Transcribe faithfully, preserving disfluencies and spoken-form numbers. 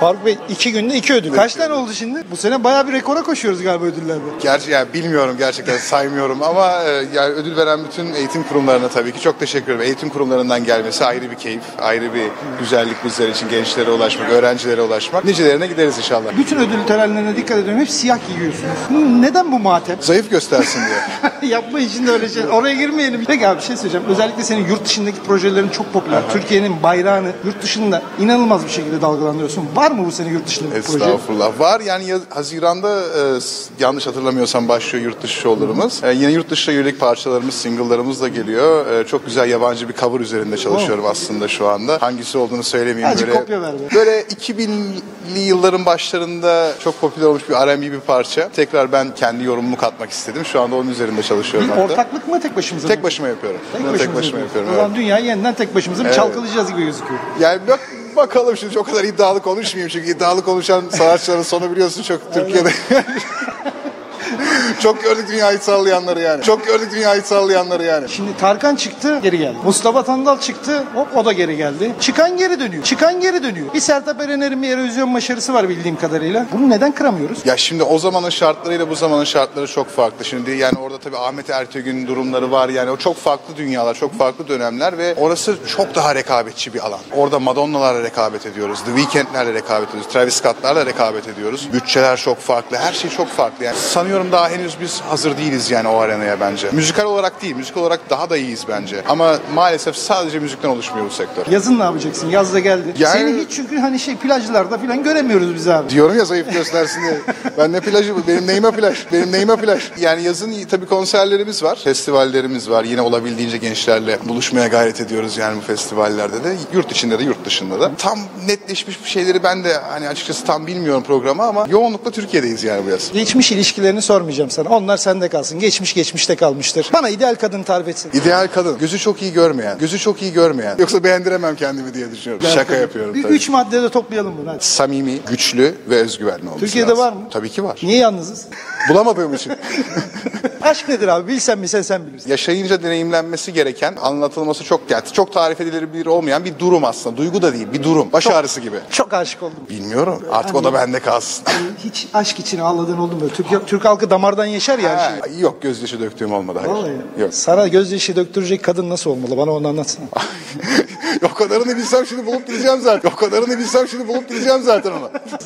Faruk Bey iki günde iki ödül. Kaç tane oldu şimdi? Bu sene bayağı bir rekora koşuyoruz galiba ödüllerde. Gerçi yani bilmiyorum gerçekten saymıyorum ama yani ödül veren bütün eğitim kurumlarına tabii ki çok teşekkür ederim. Eğitim kurumlarından gelmesi ayrı bir keyif, ayrı bir güzellik bizler için, gençlere ulaşmak, öğrencilere ulaşmak. Nicelerine gideriz inşallah. Bütün ödül törenlerine dikkat ediyorum. Hep siyah giyiyorsunuz. Neden bu matem? Zayıf göstersin diye. Yapmayın şimdi öyle şey. Oraya girmeyelim. Peki abi bir şey söyleyeceğim. Özellikle senin yurt dışındaki projelerin çok popüler. Türkiye'nin bayrağını yurt dışında inanılmaz bir şekilde dalgalandırıyorsun. Var mı bu sene yurt dışında bir proje? Estağfurullah. Var yani Haziran'da e, yanlış hatırlamıyorsam başlıyor yurt dışı şovlarımız. E, yine yurt dışı yürek parçalarımız, single'larımız da geliyor. E, çok güzel yabancı bir cover üzerinde çalışıyorum oh. aslında şu anda. Hangisi olduğunu söylemeyeyim. Böyle, kopya ver be. Böyle iki binli yılların başlarında çok popüler olmuş bir R and B bir parça. Tekrar ben kendi yorumumu katmak istedim. Şu anda onun üzerinde çalışıyorum. Bir ortaklık mı tek başımıza? Tek başıma yapıyorum. Tek başıma, tek başıma yapıyorum. O zaman evet. Dünyayı yeniden tek başımıza evet. çalkalayacağız gibi gözüküyor. Yani bak bakalım şimdi o kadar iddialı konuşmayayım çünkü iddialı konuşan sanatçıların sonu biliyorsun çok Türkiye'de. Çok gördük dünyayı sallayanları yani. Çok gördük dünyayı sallayanları yani. Şimdi Tarkan çıktı, geri geldi. Mustafa Sandal çıktı, hop o da geri geldi. Çıkan geri dönüyor. Çıkan geri dönüyor. Bir Sertab Erener'in bir erozyon başarısı var bildiğim kadarıyla. Bunu neden kıramıyoruz? Ya şimdi o zamanın şartlarıyla bu zamanın şartları çok farklı. Şimdi yani orada tabii Ahmet Ertegün durumları var yani. O çok farklı dünyalar, çok farklı dönemler ve orası çok daha rekabetçi bir alan. Orada Madonna'larla rekabet ediyoruz. The Weeknd'lerle rekabet ediyoruz. Travis Scott'larla rekabet ediyoruz. Bütçeler çok farklı. Her şey çok farklı yani. Sanıyorum daha henüz biz hazır değiliz yani o arenaya bence. Müzikal olarak değil, müzikal olarak daha da iyiyiz bence. Ama maalesef sadece müzikten oluşmuyor bu sektör. Yazın ne yapacaksın? Yaz da geldi. Yani... Seni hiç çünkü hani şey plajlarda falan göremiyoruz biz abi. Diyorum ya zayıf göstersin diye. Ben ne plajı? Benim neyime plaj? Benim neyime plaj? Yani yazın tabii konserlerimiz var, festivallerimiz var. Yine olabildiğince gençlerle buluşmaya gayret ediyoruz yani bu festivallerde de. Yurt içinde de yurt dışında da. Tam netleşmiş bir şeyleri ben de hani açıkçası tam bilmiyorum programı ama yoğunlukla Türkiye'deyiz yani bu yaz. Geçmiş ilişkilerini sormayacağım sana. Onlar sende kalsın. Geçmiş geçmişte kalmıştır. Bana ideal kadın tarif etsin. İdeal kadın. Gözü çok iyi görmeyen. Gözü çok iyi görmeyen. Yoksa beğendiremem kendimi diye düşünüyorum. Ben Şaka tabii. yapıyorum tabii. Üç maddede toplayalım bunu. Hadi. Samimi, güçlü ve özgüvenli olması Türkiye'de lazım. Var mı? Tabii ki var. Niye yalnızız? Bulamadığım için. Aşk nedir abi? Bilsen mi sen sen bilirsin. Yaşayınca deneyimlenmesi gereken, anlatılması çok yani çok tarif edilebilir olmayan bir durum aslında. Duygu da değil, bir durum. Baş çok, ağrısı gibi. Çok aşık oldum. Bilmiyorum. Artık hani, o da bende kalsın. Hiç aşk için ağladığın oldu mu? Türk, Türk halkı damardan yaşar ya. Ha, şey. Yok, gözyaşı döktüğüm olmadı. Hayır. Vallahi. Yok. Sana gözyaşı döktürecek kadın nasıl olmalı? Bana onu anlatsana. O kadarını bilsem şimdi bulup gideceğim zaten. O kadarını bilsem şimdi bulup gideceğim zaten ona.